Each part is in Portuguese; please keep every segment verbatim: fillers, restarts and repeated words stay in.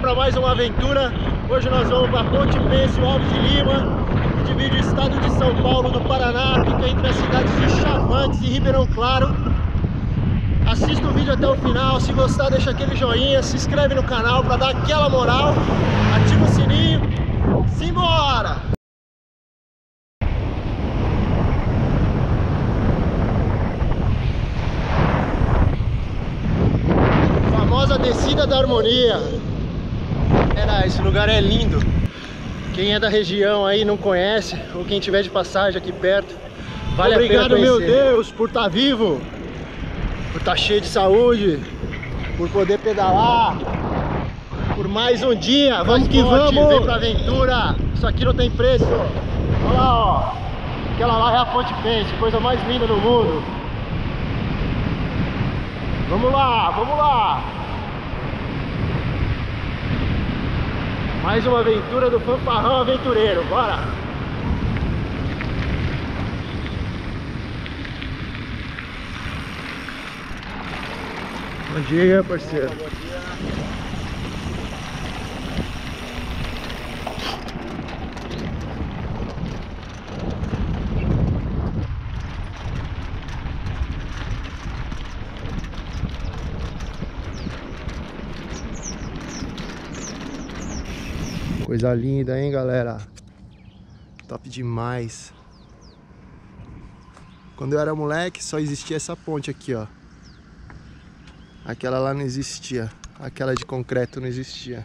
para mais uma aventura. Hoje nós vamos para Ponte Pênsil Alves de Lima, que divide o estado de São Paulo do Paraná, fica entre as cidades de Chavantes e Ribeirão Claro. Assista o vídeo até o final, se gostar deixa aquele joinha, se inscreve no canal para dar aquela moral, ativa o sininho, simbora! Descida da Harmonia. Era, esse lugar é lindo. Quem é da região aí não conhece, ou quem tiver de passagem aqui perto, vale Obrigado, a pena conhecer. Meu Deus, por estar vivo, por estar cheio de saúde, por poder pedalar, por mais um dia. Vamos que vamos! Vem pra aventura. Isso aqui não tem preço. Olha lá, ó. Aquela lá é a Ponte Pênsil, coisa mais linda do mundo. Vamos lá, vamos lá. Mais uma aventura do Fanfarrão Aventureiro, bora! Bom dia, parceiro! Bom dia. Coisa linda, hein, galera? Top demais. Quando eu era moleque, só existia essa ponte aqui, ó. Aquela lá não existia. Aquela de concreto não existia.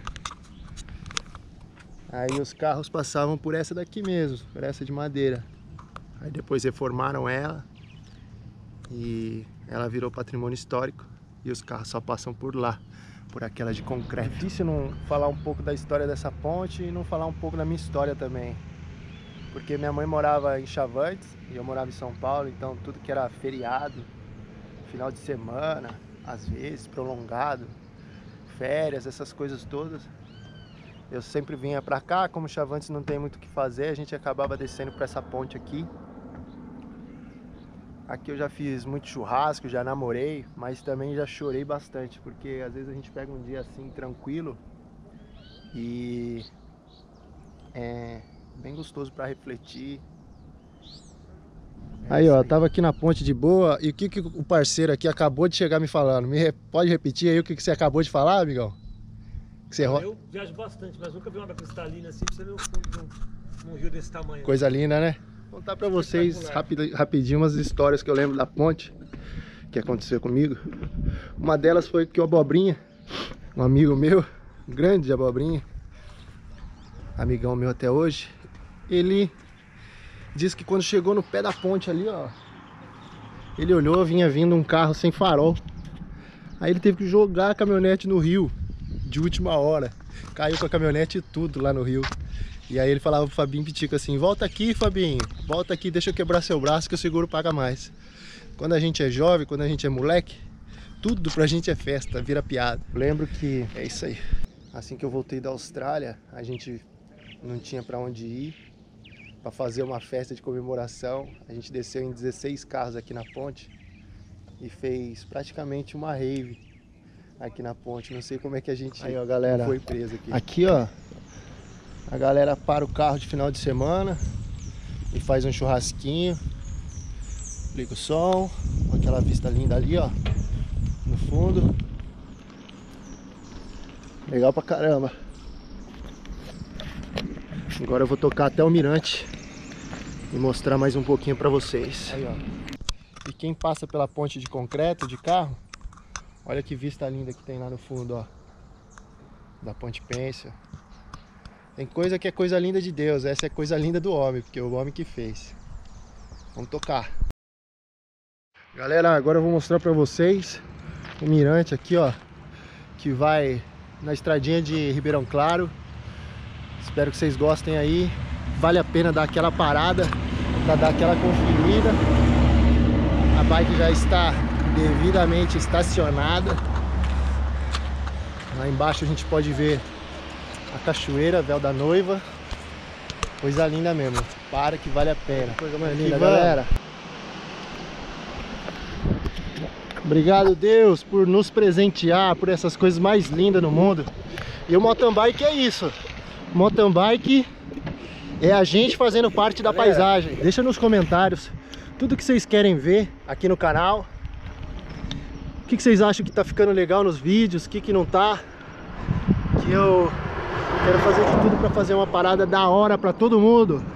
Aí os carros passavam por essa daqui mesmo, por essa de madeira. Aí depois reformaram ela e ela virou patrimônio histórico e os carros só passam por lá. Por aquela de concreto. É difícil não falar um pouco da história dessa ponte e não falar um pouco da minha história também. Porque minha mãe morava em Chavantes e eu morava em São Paulo, então tudo que era feriado, final de semana, às vezes prolongado, férias, essas coisas todas, eu sempre vinha pra cá. Como Chavantes não tem muito o que fazer, a gente acabava descendo pra essa ponte aqui. Aqui eu já fiz muito churrasco, já namorei, mas também já chorei bastante, porque às vezes a gente pega um dia assim, tranquilo, e é bem gostoso pra refletir. É aí, ó, aí. Tava aqui na ponte de boa, e o que, que o parceiro aqui acabou de chegar me falando? Me re... Pode repetir aí o que, que você acabou de falar, amigão? Que você... Eu viajo bastante, mas nunca vi uma cristalina assim, pra você ver um, um, um rio desse tamanho. Coisa linda, né? Vou contar pra vocês rapid, rapidinho umas histórias que eu lembro da ponte, que aconteceu comigo. Uma delas foi que o Abobrinha, um amigo meu, um grande Abobrinha, amigão meu até hoje, ele disse que quando chegou no pé da ponte ali, ó, ele olhou, vinha vindo um carro sem farol. Aí ele teve que jogar a caminhonete no rio, de última hora. Caiu com a caminhonete e tudo lá no rio. E aí ele falava pro Fabinho Pitico assim: volta aqui, Fabinho, volta aqui, deixa eu quebrar seu braço que o seguro paga mais. Quando a gente é jovem, quando a gente é moleque, tudo pra gente é festa, vira piada. Eu lembro que é isso aí. Assim que eu voltei da Austrália, a gente não tinha pra onde ir, pra fazer uma festa de comemoração. A gente desceu em dezesseis carros aqui na ponte e fez praticamente uma rave aqui na ponte. Não sei como é que a gente aí, ó, galera, foi preso aqui. Aqui, ó. A galera para o carro de final de semana e faz um churrasquinho, liga o som, com aquela vista linda ali, ó, no fundo. Legal pra caramba. Agora eu vou tocar até o mirante e mostrar mais um pouquinho pra vocês. Aí, ó. E quem passa pela ponte de concreto, de carro, olha que vista linda que tem lá no fundo, ó, da Ponte Pênsil. Tem coisa que é coisa linda de Deus, essa é coisa linda do homem, porque é o homem que fez. Vamos tocar. Galera, agora eu vou mostrar pra vocês o mirante aqui, ó, que vai na estradinha de Ribeirão Claro. Espero que vocês gostem aí. Vale a pena dar aquela parada, pra dar aquela conferida. A bike já está devidamente estacionada. Lá embaixo a gente pode ver a cachoeira, véu da noiva. Coisa linda mesmo. Para que vale a pena. Coisa mais linda, galera. Obrigado, Deus, por nos presentear por essas coisas mais lindas no mundo. E o mountain bike é isso. Mountain bike é a gente fazendo parte da paisagem. Deixa nos comentários tudo que vocês querem ver aqui no canal. O que, que vocês acham que tá ficando legal nos vídeos, o que, que não tá. Que eu quero fazer de tudo para fazer uma parada da hora para todo mundo.